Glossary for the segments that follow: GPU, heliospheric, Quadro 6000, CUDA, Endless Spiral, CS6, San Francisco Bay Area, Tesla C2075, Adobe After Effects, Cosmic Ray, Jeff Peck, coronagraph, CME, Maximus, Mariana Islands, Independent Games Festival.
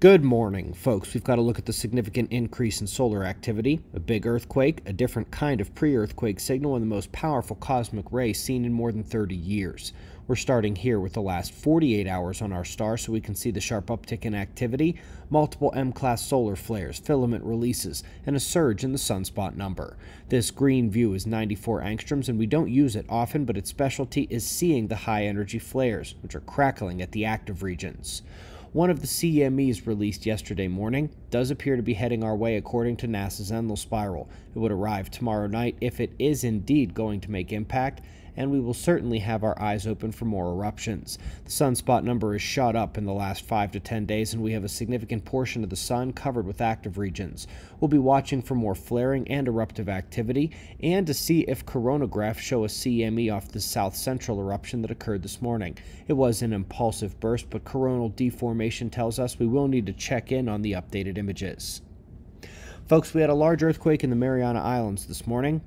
Good morning, folks. We've got to look at the significant increase in solar activity, a big earthquake, a different kind of pre-earthquake signal, and the most powerful cosmic ray seen in more than 30 years. We're starting here with the last 48 hours on our star so we can see the sharp uptick in activity, multiple M-class solar flares, filament releases, and a surge in the sunspot number. This green view is 94 angstroms, and we don't use it often, but its specialty is seeing the high-energy flares, which are crackling at the active regions. One of the CMEs released yesterday morning does appear to be heading our way according to NASA's Endless Spiral. It would arrive tomorrow night if it is indeed going to make impact, and we will certainly have our eyes open for more eruptions. The sunspot number has shot up in the last 5 to 10 days, and we have a significant portion of the sun covered with active regions. We'll be watching for more flaring and eruptive activity, and to see if coronagraphs show a CME off the south central eruption that occurred this morning. It was an impulsive burst, but coronal deformation tells us we will need to check in on the updated images. Folks, we had a large earthquake in the Mariana Islands this morning.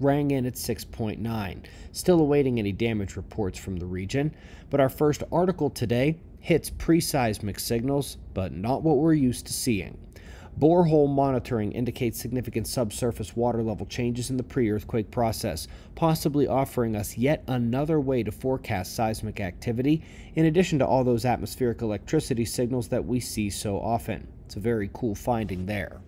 Rang in at 6.9. Still awaiting any damage reports from the region, but our first article today hits pre-seismic signals, but not what we're used to seeing. Borehole monitoring indicates significant subsurface water level changes in the pre-earthquake process, possibly offering us yet another way to forecast seismic activity, in addition to all those atmospheric electricity signals that we see so often. It's a very cool finding there.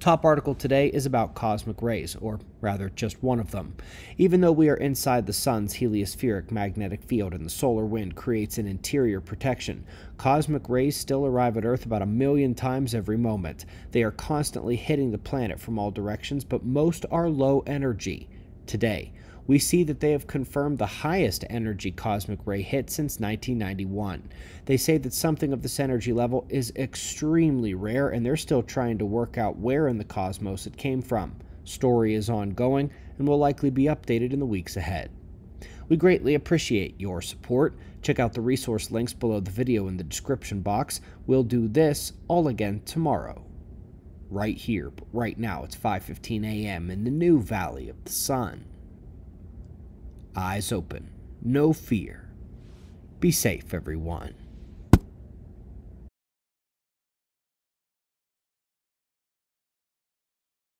Top article today is about cosmic rays, or rather just one of them. Even though we are inside the sun's heliospheric magnetic field and the solar wind creates an interior protection, cosmic rays still arrive at Earth about 1 million times every moment. They are constantly hitting the planet from all directions, but most are low energy. Today, we see that they have confirmed the highest energy cosmic ray hit since 1991. They say that something of this energy level is extremely rare, and they're still trying to work out where in the cosmos it came from. Story is ongoing and will likely be updated in the weeks ahead. We greatly appreciate your support. Check out the resource links below the video in the description box. We'll do this all again tomorrow. Right here, but right now it's 5:15 a.m. in the new Valley of the Sun. Eyes open, no fear. Be safe, everyone.